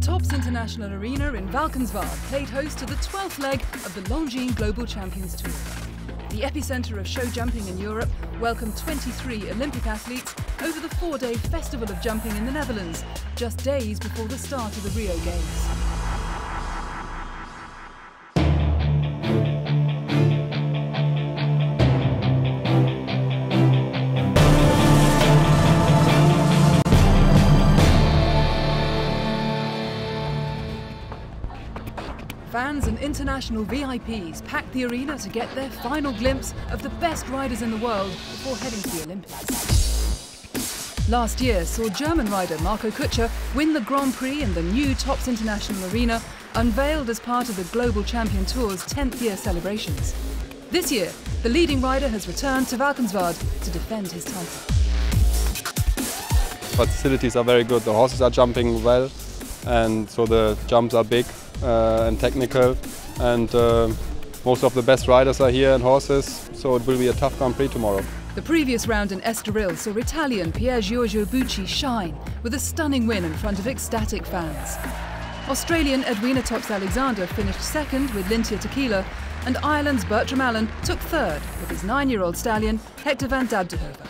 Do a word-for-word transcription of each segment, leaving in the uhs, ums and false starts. Tops International Arena in Valkenswaard played host to the twelfth leg of the Longines Global Champions Tour. The epicentre of show jumping in Europe welcomed twenty-three Olympic athletes over the four-day Festival of Jumping in the Netherlands, just days before the start of the Rio Games. Fans and international V I Ps packed the arena to get their final glimpse of the best riders in the world before heading to the Olympics. Last year saw German rider Marco Kutscher win the Grand Prix in the new Tops International Arena, unveiled as part of the Global Champion Tour's tenth year celebrations. This year, the leading rider has returned to Valkenswaard to defend his title. Facilities are very good, the horses are jumping well, and so the jumps are big. Uh, and technical, and uh, most of the best riders are here and horses, so it will be a tough Grand Prix tomorrow. The previous round in Estoril saw Italian Pierre Giorgio Bucci shine with a stunning win in front of ecstatic fans. Australian Edwina Tops-Alexander finished second with Lintea Tequila, and Ireland's Bertram Allen took third with his nine-year-old stallion Hector van Dabdehoeven.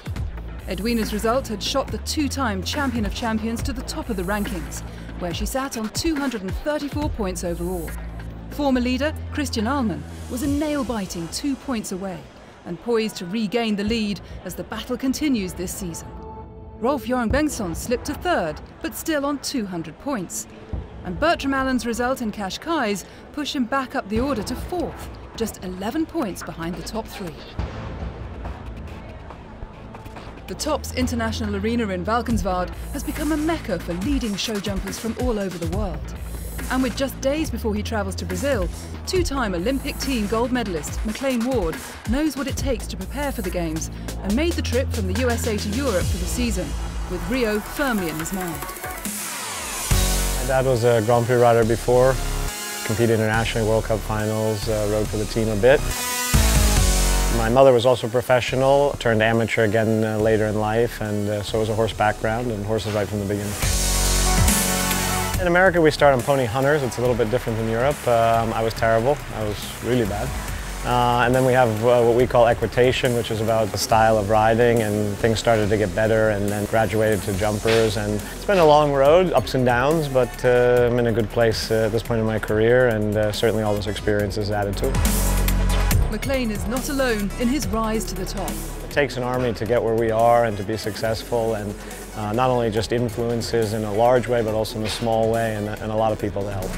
Edwina's result had shot the two-time champion of champions to the top of the rankings, where she sat on two hundred thirty-four points overall. Former leader Christian Ahlmann was a nail-biting two points away and poised to regain the lead as the battle continues this season. Rolf-Göran Bengtsson slipped to third, but still on two hundred points. And Bertram Allen's result in Qashqai's pushed him back up the order to fourth, just eleven points behind the top three. The Tops International Arena in Valkenswaard has become a mecca for leading show jumpers from all over the world. And with just days before he travels to Brazil, two-time Olympic team gold medalist McLean Ward knows what it takes to prepare for the Games and made the trip from the U S A to Europe for the season, with Rio firmly in his mind. My dad was a Grand Prix rider before, competed internationally, World Cup finals, uh, rode for the team a bit. My mother was also professional, turned amateur again uh, later in life, and uh, so was a horse background and horses right from the beginning. In America we start on pony hunters, it's a little bit different than Europe. Um, I was terrible, I was really bad. Uh, and then we have uh, what we call equitation, which is about the style of riding, and things started to get better and then graduated to jumpers. And it's been a long road, ups and downs, but uh, I'm in a good place uh, at this point in my career, and uh, certainly all this experience is added to it. McLean is not alone in his rise to the top. It takes an army to get where we are and to be successful, and uh, not only just influences in a large way, but also in a small way, and, and a lot of people to help.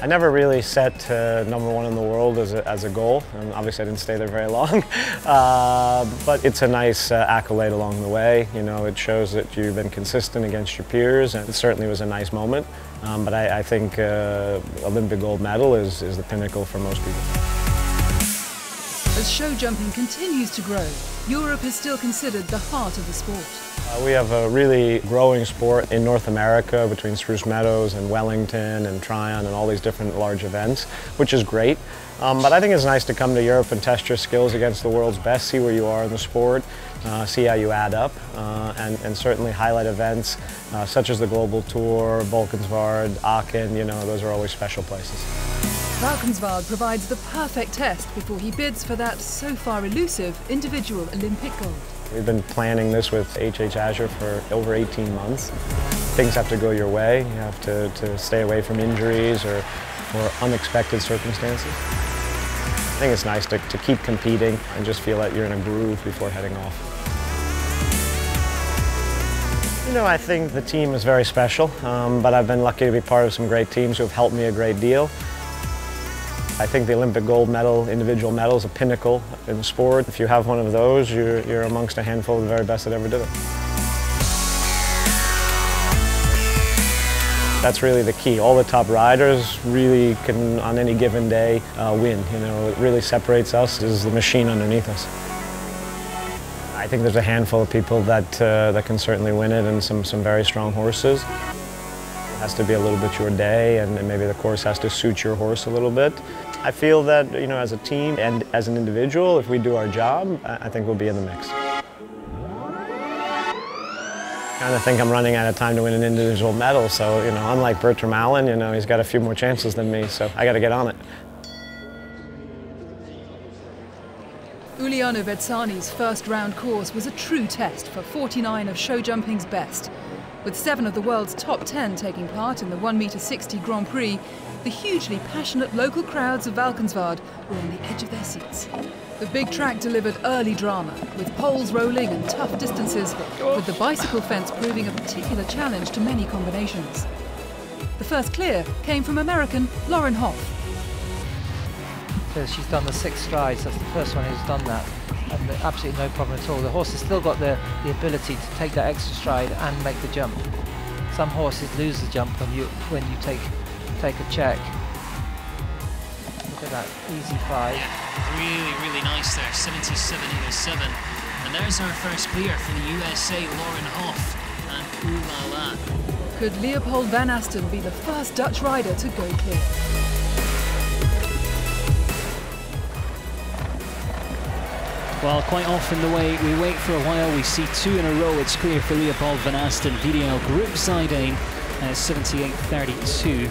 I never really set uh, number one in the world as a, as a goal, and obviously I didn't stay there very long, uh, but it's a nice uh, accolade along the way. You know, it shows that you've been consistent against your peers, and it certainly was a nice moment. Um, but I, I think uh, Olympic gold medal is, is the pinnacle for most people. As show jumping continues to grow, Europe is still considered the heart of the sport. Uh, we have a really growing sport in North America between Spruce Meadows and Wellington and Tryon and all these different large events, which is great. Um, but I think it's nice to come to Europe and test your skills against the world's best, see where you are in the sport, uh, see how you add up, uh, and, and certainly highlight events uh, such as the Global Tour, Valkenswaard, Aachen. You know, those are always special places. Valkenswaard provides the perfect test before he bids for that so far elusive individual Olympic gold. We've been planning this with H H Azure for over eighteen months. Things have to go your way. You have to, to stay away from injuries or, or unexpected circumstances. I think it's nice to, to keep competing and just feel that you're in a groove before heading off. You know, I think the team is very special, um, but I've been lucky to be part of some great teams who have helped me a great deal. I think the Olympic gold medal, individual medal, is a pinnacle in the sport. If you have one of those, you're, you're amongst a handful of the very best that ever did it. That's really the key. All the top riders really can, on any given day, uh, win. You know, it really separates us is the machine underneath us. I think there's a handful of people that uh, that can certainly win it, and some some very strong horses. It has to be a little bit your day, and, and maybe the course has to suit your horse a little bit. I feel that, you know, as a team and as an individual, if we do our job, I think we'll be in the mix. I kind of think I'm running out of time to win an individual medal, so, you know, unlike Bertram Allen, you know, he's got a few more chances than me, so I got to get on it. Ulliano Bezzani's first round course was a true test for forty-nine of show jumping's best. With seven of the world's top ten taking part in the one metre sixty Grand Prix, the hugely passionate local crowds of Valkenswaard were on the edge of their seats. The big track delivered early drama, with poles rolling and tough distances, with the bicycle fence proving a particular challenge to many combinations. The first clear came from American Lauren Hough. She's done the six strides, that's the first one who's done that, and absolutely no problem at all. The horse has still got the, the ability to take that extra stride and make the jump. Some horses lose the jump when you, when you take, take a check. Look at that, easy five. Yeah, really, really nice there, seventy-seven oh seven. And there's our first clear for the U S A, Lauren Hough, and ooh la la. Could Leopold van Asten be the first Dutch rider to go clear? Well, quite often the way we wait for a while, we see two in a row. It's clear for Leopold van Asten, V D L Group Zidane, uh, seventy-eight thirty-two.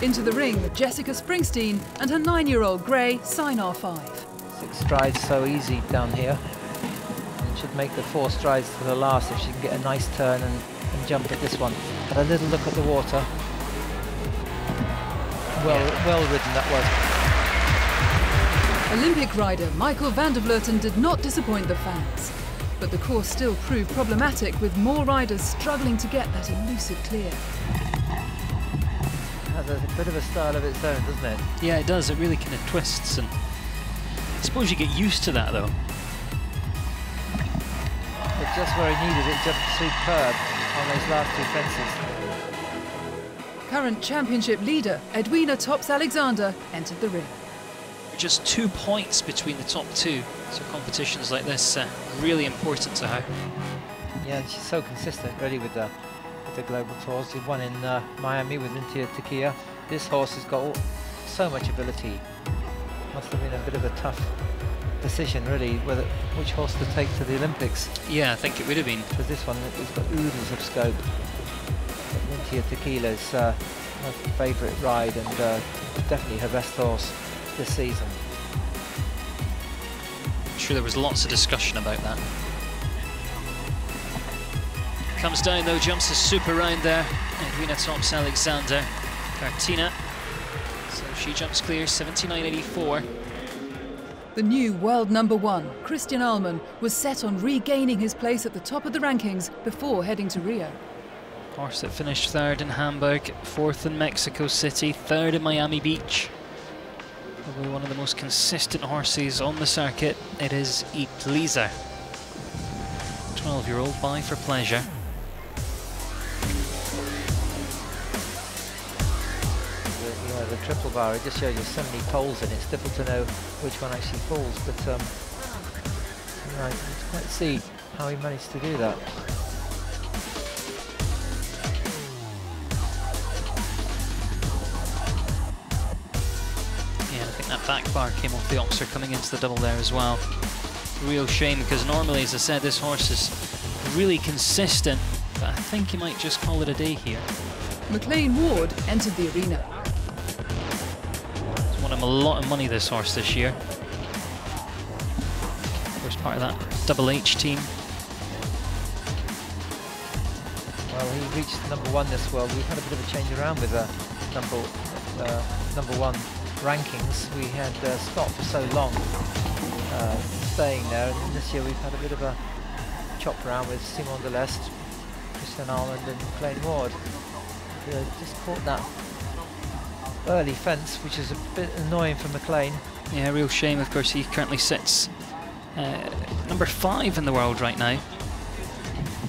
Into the ring with Jessica Springsteen and her nine-year-old grey Sinar five. Six strides so easy down here. It should make the four strides to the last if she can get a nice turn and, and jump at this one. Had a little look at the water. Well, well ridden that was. Olympic rider Michael van der Vleuten did not disappoint the fans, but the course still proved problematic with more riders struggling to get that elusive clear. Has a bit of a style of its own, doesn't it? Yeah, it does. It really kind of twists, and I suppose you get used to that though. But just where it needed it, jumped superb on those last two fences. Current championship leader Edwina Tops-Alexander entered the ring. Just two points between the top two, so competitions like this are uh, really important to her. Yeah, she's so consistent really with the, with the global tours. She won in uh, Miami with Mintia Tequila. This horse has got all, so much ability. Must have been a bit of a tough decision really, whether which horse to take to the Olympics. Yeah, I think it would have been. Because this one has got oodles of scope. Mintia Tequila is uh, her favourite ride and uh, definitely her best horse this season. I'm sure there was lots of discussion about that. Comes down though, jumps a super round there. Edwina Tops-Alexander, Cartina. So she jumps clear, seventy-nine eighty-four. The new world number one, Christian Ahlmann, was set on regaining his place at the top of the rankings before heading to Rio. Horse that finished third in Hamburg, fourth in Mexico City, third in Miami Beach. Probably one of the most consistent horses on the circuit. It is Ecleaser, twelve-year-old by for pleasure. The, you know, the triple bar, it just shows you so many poles in it. It's difficult to know which one actually falls, but um, you know, I can quite see how he managed to do that. That back bar came off the Oxer coming into the double there as well. Real shame, because normally, as I said, this horse is really consistent, but I think you might just call it a day here. McLean Ward entered the arena. It's won him a lot of money, this horse, this year. Of course, part of that Double H team. Well, he reached number one this world. We've had a bit of a change around with uh, number, uh, number one rankings. We had uh, stopped for so long uh, staying there, and this year we've had a bit of a chop round with Simon Delestre, Christian Ahlmann and McLean Ward. We, uh, just caught that early fence, which is a bit annoying for McLean. Yeah, real shame. Of course, he currently sits uh, number five in the world right now.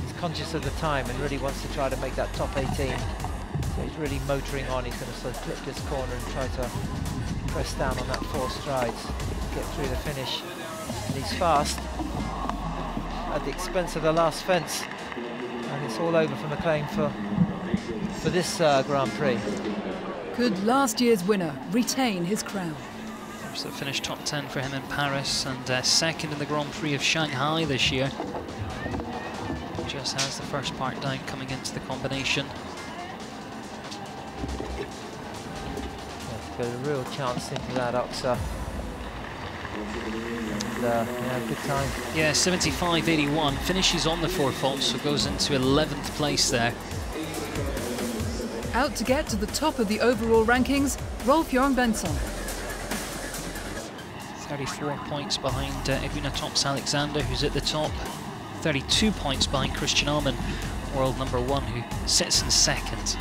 He's conscious of the time and really wants to try to make that top eighteen. He's really motoring on. He's going to sort of clip this corner and try to press down on that four strides, get through the finish. And he's fast at the expense of the last fence, and it's all over for McLean for for this uh, Grand Prix. Could last year's winner retain his crown? So finished top ten for him in Paris and uh, second in the Grand Prix of Shanghai this year. just has the first part down coming into the combination. Got a real chance into that Oxer. And, uh, yeah, good time. Yeah, seventy-five eighty-one. Finishes on the four faults, so goes into eleventh place there. Out to get to the top of the overall rankings, Rolf-Göran Bengtsson. thirty-four points behind uh, Edwina Tops-Alexander, who's at the top. thirty-two points behind Christian Ahlmann, world number one, who sits in second.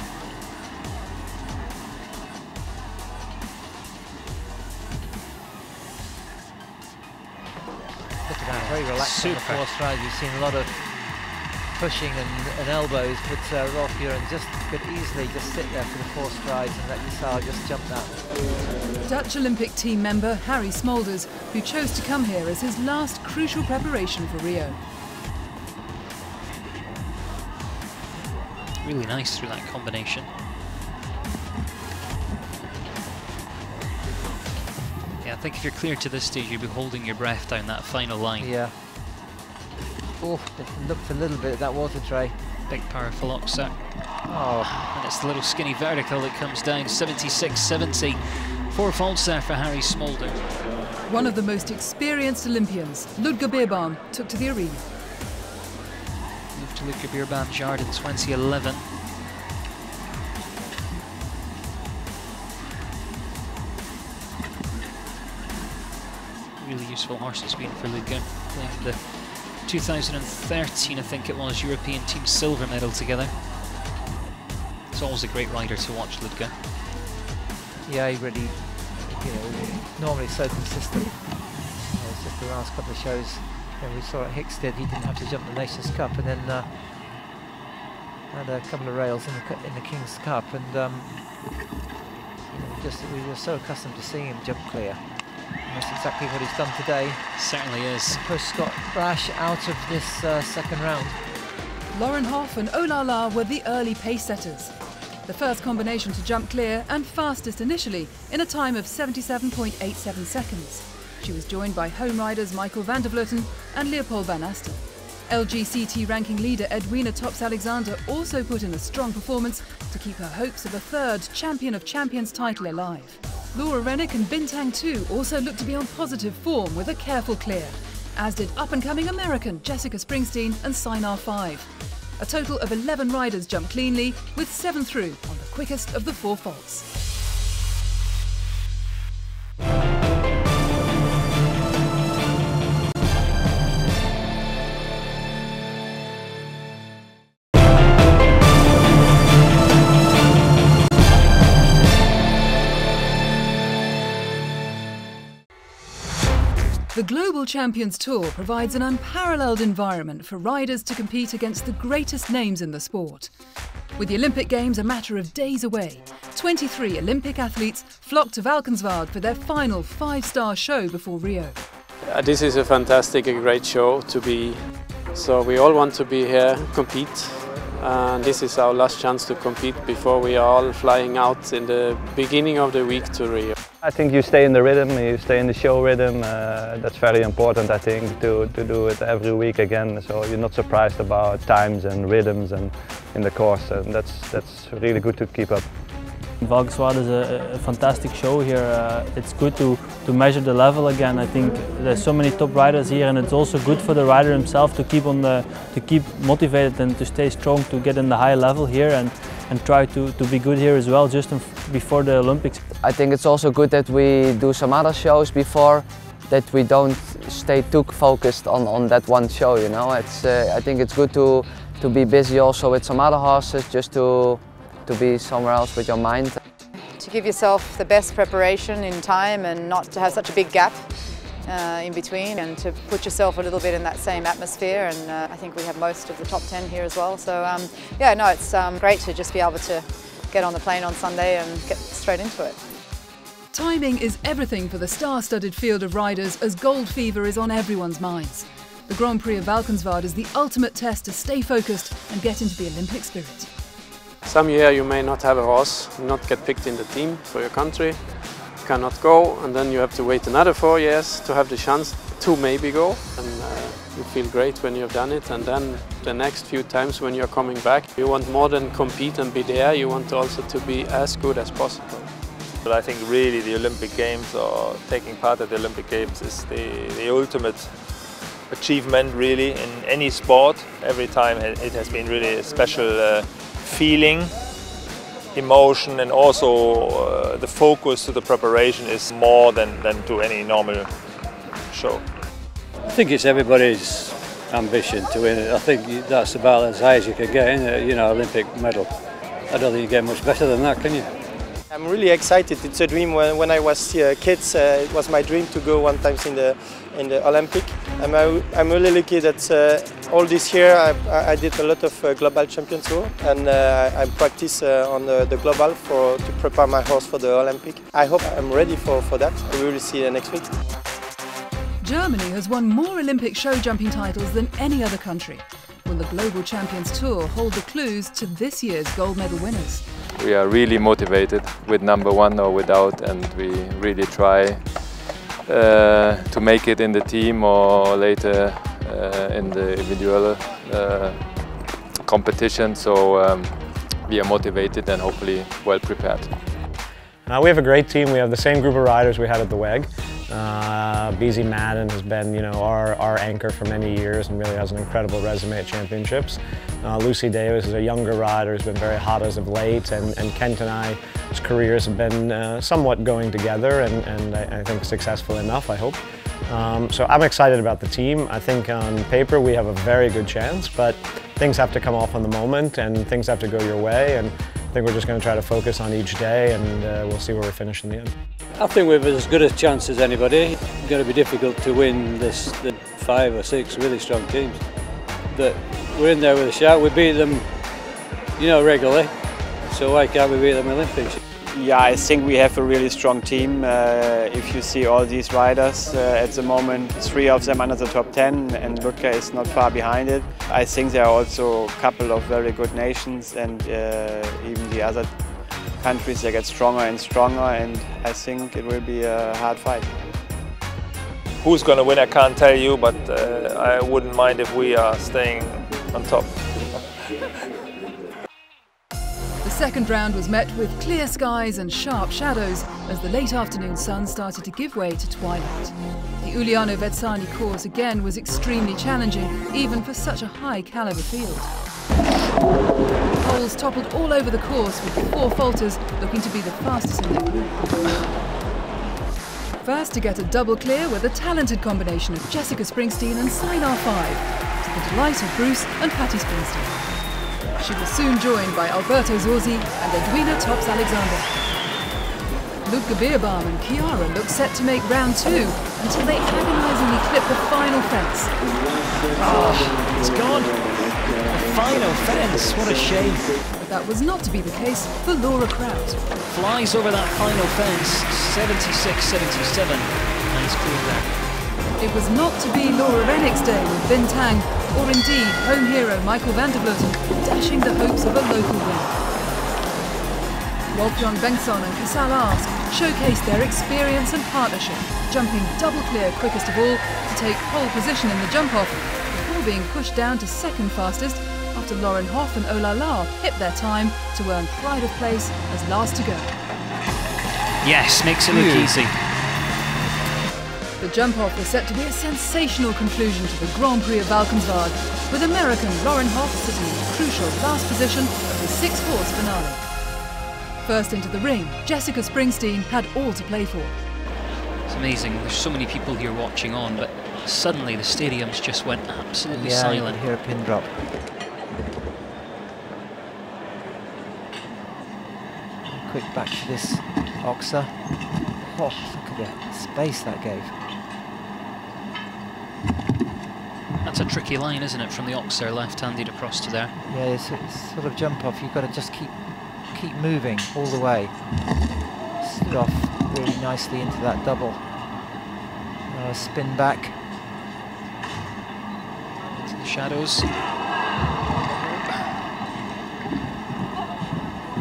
Super course ride, you've seen a lot of pushing and, and elbows, but uh, Rolf-Göran just could easily just sit there for the four strides and let Casall just jump that. Dutch Olympic team member Harrie Smolders, who chose to come here as his last crucial preparation for Rio. Really nice through that combination. Yeah, I think if you're clear to this stage, you'll be holding your breath down that final line. Yeah. Oh, it looked a little bit, that was a tray. Big powerful Oxer. Oh. And it's the little skinny vertical that comes down, seventy-six seventy. Four faults there for Harrie Smolders. One of the most experienced Olympians, Ludger Beerbaum, took to the arena. Moved to Ludger Beerbaum's yard in twenty eleven. Really useful horse it's been for Ludger. Playing the two thousand thirteen, I think it was, European team silver medal together. It's always a great rider to watch, Ludger. Yeah, he really, you know, normally so consistent. You know, it's just the last couple of shows, you know, we saw at Hickstead, he didn't have to jump the Nations Cup, and then uh, had a couple of rails in the, in the King's Cup, and um, you know, just we were so accustomed to seeing him jump clear. That's exactly what he's done today. Certainly is. Push Scott Brash out of this uh, second round. Lauren Hough and Olala were the early pace setters. The first combination to jump clear and fastest initially in a time of seventy-seven point eight seven seconds. She was joined by home riders Michael van der Vleuten and Leopold van Asten. L G C T ranking leader Edwina Tops-Alexander also put in a strong performance to keep her hopes of a third Champion of Champions title alive. Laura Rennick and Bintang two also looked to be on positive form with a careful clear, as did up-and-coming American Jessica Springsteen and Sinar five. A total of eleven riders jumped cleanly, with seven through on the quickest of the four faults. The Global Champions Tour provides an unparalleled environment for riders to compete against the greatest names in the sport. With the Olympic Games a matter of days away, twenty-three Olympic athletes flock to Valkenswaard for their final five-star show before Rio. Uh, this is a fantastic and great show to be. So we all want to be here, compete, and this is our last chance to compete before we are all flying out in the beginning of the week to Rio. I think you stay in the rhythm, you stay in the show rhythm. Uh, that's very important, I think, to, to do it every week again. So you're not surprised about times and rhythms and in the course, and that's that's really good to keep up. Valkenswaard is a, a fantastic show here. Uh, it's good to, to measure the level again. I think there's so many top riders here, and it's also good for the rider himself to keep on the to keep motivated and to stay strong to get in the high level here and. and try to, to be good here as well, just before the Olympics. I think it's also good that we do some other shows before, that we don't stay too focused on, on that one show, you know. It's, uh, I think it's good to, to be busy also with some other horses, just to, to be somewhere else with your mind. To give yourself the best preparation in time and not to have such a big gap uh, in between, and to put yourself a little bit in that same atmosphere, and uh, I think we have most of the top ten here as well, so um, yeah, no, it's um, great to just be able to get on the plane on Sunday and get straight into it. Timing is everything for the star-studded field of riders, as gold fever is on everyone's minds. The Grand Prix of Valkenswaard is the ultimate test to stay focused and get into the Olympic spirit. Some year you may not have a horse, not get picked in the team for your country, cannot go, and then you have to wait another four years to have the chance to maybe go, and uh, you feel great when you have done it, and then the next few times when you're coming back. You want more than compete and be there, you want also to be as good as possible. But I think really the Olympic Games, or taking part at the Olympic Games, is the, the ultimate achievement really in any sport. Every time it has been really a special uh, feeling, emotion, and also uh, the focus to the preparation is more than, than to any normal show. I think it's everybody's ambition to win it. I think that's about as high as you can get in a, you know, Olympic medal. I don't think you get much better than that, can you? I'm really excited. It's a dream. When I was uh, kids, uh, it was my dream to go one time in the in the Olympic. I'm I'm really lucky that uh, all this year I, I did a lot of uh, global champions tour, and uh, I practice uh, on the, the global for to prepare my horse for the Olympic. I hope I'm ready for for that. We will see you next week. Germany has won more Olympic show jumping titles than any other country. Will the Global Champions Tour hold the clues to this year's gold medal winners? We are really motivated, with number one or without, and we really try uh, to make it in the team or later uh, in the individual uh, competition. So um, we are motivated and hopefully well prepared. Uh, we have a great team. We have the same group of riders we had at the W E G. Uh, B Z Madden has been, you know, our, our anchor for many years and really has an incredible resume at championships. Uh, Lucy Davis is a younger rider who's been very hot as of late, and, and Kent and I's careers have been uh, somewhat going together and, and I, I think successful enough, I hope. Um, so I'm excited about the team. I think on paper we have a very good chance, but things have to come off on the moment and things have to go your way, and I think we're just going to try to focus on each day, and uh, we'll see where we finish in the end. I think we have as good a chance as anybody. It's going to be difficult to win this, the five or six really strong teams. But we're in there with a shout. We beat them, you know, regularly. So why can't we beat them in the Olympics? Yeah, I think we have a really strong team. Uh, if you see all these riders uh, at the moment, three of them under the top ten, and Ludger is not far behind it. I think there are also a couple of very good nations, and uh, even the other countries, they get stronger and stronger, and I think it will be a hard fight. Who's going to win, I can't tell you, but uh, I wouldn't mind if we are staying on top. The second round was met with clear skies and sharp shadows as the late afternoon sun started to give way to twilight. The Ulliano Bezzani course again was extremely challenging, even for such a high caliber field. Poles toppled all over the course, with four falters looking to be the fastest in their group. First to get a double clear were the talented combination of Jessica Springsteen and Sinar five, to the delight of Bruce and Patty Springsteen. She was soon joined by Alberto Zorzi and Edwina Tops-Alexander. Ludger Beerbaum and Chiara looked set to make round two until they agonisingly clipped the final fence. Ah, oh, it's gone. Final fence, what a shame. But that was not to be the case for Laura Kraut. Flies over that final fence, seventy-six seventy-seven. Nice clear there. It was not to be Laura Rennick's day with Bintang, or indeed home hero Michael van der Vleuten, dashing the hopes of a local win. Rolf-Göran Bengtsson and Casall Ask showcased their experience and partnership, jumping double clear quickest of all to take pole position in the jump-off, before being pushed down to second fastest after Lauren Hough and Olala hit their time to earn pride of place as last to go. Yes, makes it look easy. The jump-off was set to be a sensational conclusion to the Grand Prix of Valkenswaard, with American Lauren Hough sitting in the crucial last position of the six-horse finale. First into the ring, Jessica Springsteen had all to play for. It's amazing, there's so many people here watching on, but suddenly the stadiums just went absolutely yeah, silent. Yeah, you can hear a pin drop. Quick back to this Oxer. Oh, look at the space that gave. That's a tricky line, isn't it, from the Oxer, left-handed across to there? Yeah, it's, it's sort of jump off. You've got to just keep keep moving all the way. Stood off really nicely into that double. Uh, spin back. Into the shadows.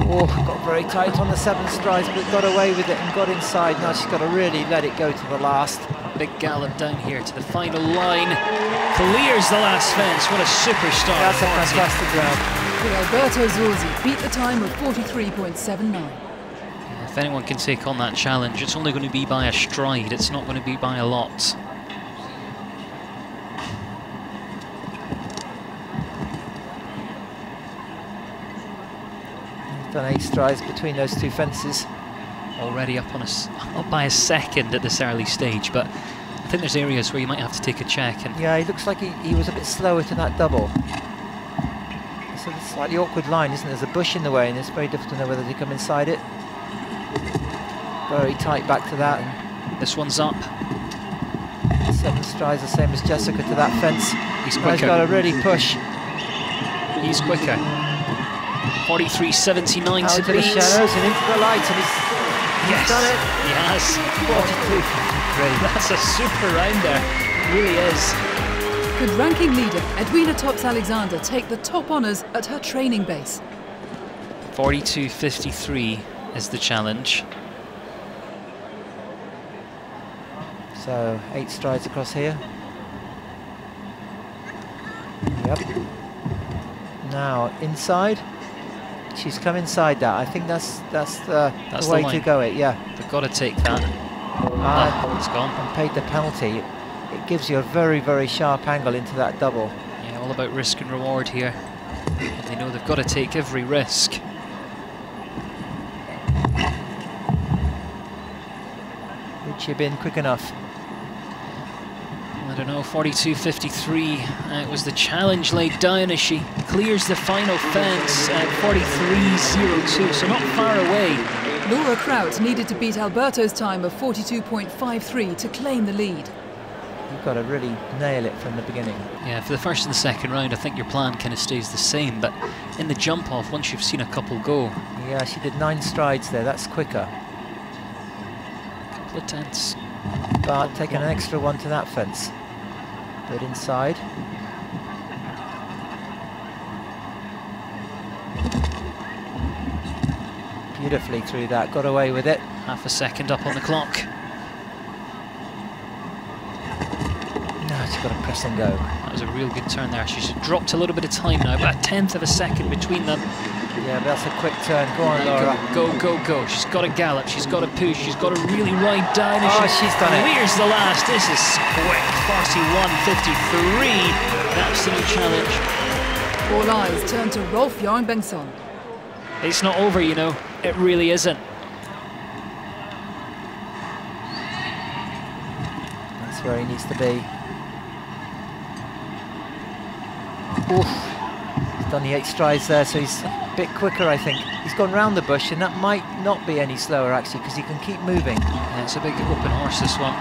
Oh, got very tight on the seven strides, but got away with it and got inside. Now she's got to really let it go to the last. Big gallop down here to the final line. Clears the last fence. What a super start. That's a fantastic grab. Alberto Zorzi beat the time of forty-three point seven nine. If anyone can take on that challenge, it's only going to be by a stride, it's not going to be by a lot. Done eight strides between those two fences. Already up on a, up by a second at this early stage, but I think there's areas where you might have to take a check. And yeah, he looks like he, he was a bit slower to that double. It's a slightly awkward line, isn't it? There's a bush in the way, and it's very difficult to know whether to come inside it. Very tight back to that. This one's up. Seven strides, the same as Jessica to that fence. He's quicker. He's got to really push. He's quicker. forty-three seventy-nine to beat. Out of the shadows and into the light, and he's, yes, he's done it. He has. forty-two. That's a super round there. It really is. Could ranking leader Edwina Tops-Alexander take the top honours at her training base? forty-two fifty-three is the challenge. So eight strides across here. Yep. Now inside. She's come inside that. I think that's that's the, that's the way the to go. It yeah. They've got to take that. Ah, oh, it's gone. And paid the penalty. It gives you a very very sharp angle into that double. Yeah, all about risk and reward here. And they know they've got to take every risk. Would she have been quick enough? I don't know, forty-two fifty-three. It was the challenge laid down as she clears the final fence at forty-three oh two, so not far away. Laura Kraut needed to beat Alberto's time of forty-two point five three to claim the lead. You've got to really nail it from the beginning. Yeah, for the first and the second round, I think your plan kind of stays the same, but in the jump off, once you've seen a couple go. Yeah, she did nine strides there, that's quicker. Couple of tenths. But taking an extra one to that fence. But inside. Beautifully through that, got away with it. Half a second up on the clock. Now she's got to press and go. That was a real good turn there. She's dropped a little bit of time now, about a tenth of a second between them. Yeah, that's a quick turn. Go on, Laura. Go, go, go. She's got to gallop. She's got to push. She's got to really ride down. Oh, she she's done it. Clears the last. This is quick. forty-one fifty-three. That's the new challenge. All eyes turn to Rolf-Göran Bengtsson. It's not over, you know. It really isn't. That's where he needs to be. Oof. He's done the eight strides there, so he's... bit quicker, I think. He's gone round the bush, and that might not be any slower actually, because he can keep moving. Yeah, it's a big open horse, this one.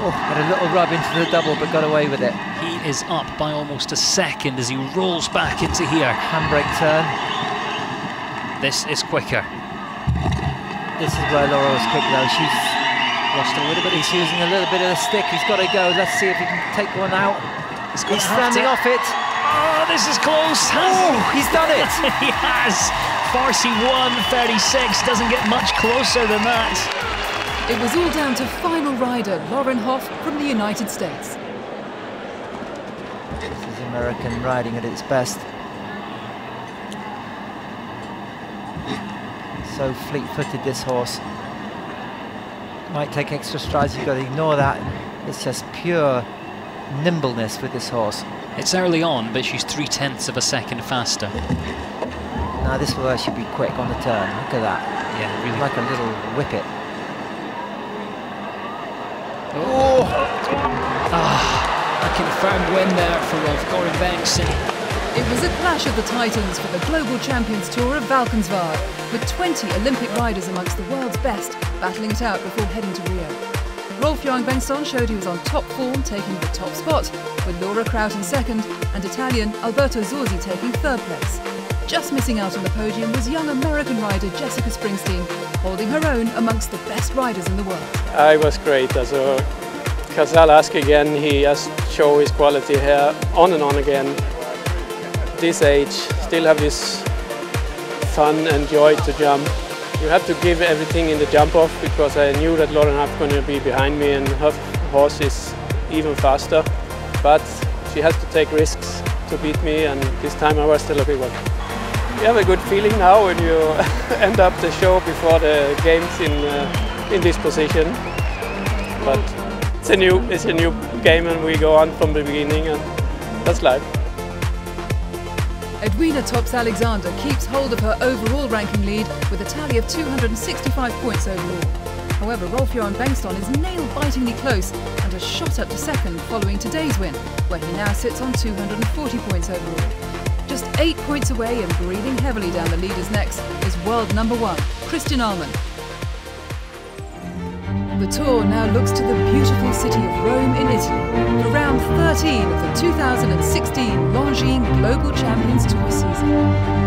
Oh, had a little rub into the double, but got away with it. He is up by almost a second as he rolls back into here. Handbrake turn. This is quicker. This is where Laura was quick though. She's lost a little bit. He's using a little bit of the stick. He's got to go. Let's see if he can take one out. He's, he's standing off it. Oh, this is close. Oh, he's done it. He has. forty-one thirty-six. Doesn't get much closer than that. It was all down to final rider Lauren Hough from the United States. This is American riding at its best. So fleet-footed, this horse. Might take extra strides. You've got to ignore that. It's just pure nimbleness with this horse. It's early on, but she's three tenths of a second faster. Now this will actually be quick on the turn. Look at that. Yeah, really like a little whippet. Oh! Ah, a confirmed win there for Rolf-Göran Bengtsson. It was a clash of the titans for the Global Champions Tour of Valkenswaard, with twenty Olympic riders amongst the world's best battling it out before heading to Rio. Rolf-Göran Bengtsson showed he was on top form, taking the top spot, with Laura Kraut in second and Italian Alberto Zorzi taking third place. Just missing out on the podium was young American rider Jessica Springsteen, holding her own amongst the best riders in the world. I was great. So Casall Ask again, he just showed his quality here on and on again. This age, still have this fun and joy to jump. You have to give everything in the jump off, because I knew that Lauren Hough was going to be behind me, and her horse is even faster. But She had to take risks to beat me, and this time I was still a big one. You have a good feeling now when you end up the show before the games in uh, in this position. But it's a new it's a new game, and we go on from the beginning, and that's life. Edwina Tops-Alexander keeps hold of her overall ranking lead with a tally of two hundred sixty-five points overall. However, Rolf-Göran Bengtsson is nail-bitingly close and has shot up to second following today's win, where he now sits on two hundred forty points overall. Just eight points away and breathing heavily down the leader's necks is world number one, Christian Ahlmann. The tour now looks to the beautiful city of Rome in Italy for round thirteen of the two thousand sixteen Longines Global Champions Tour season.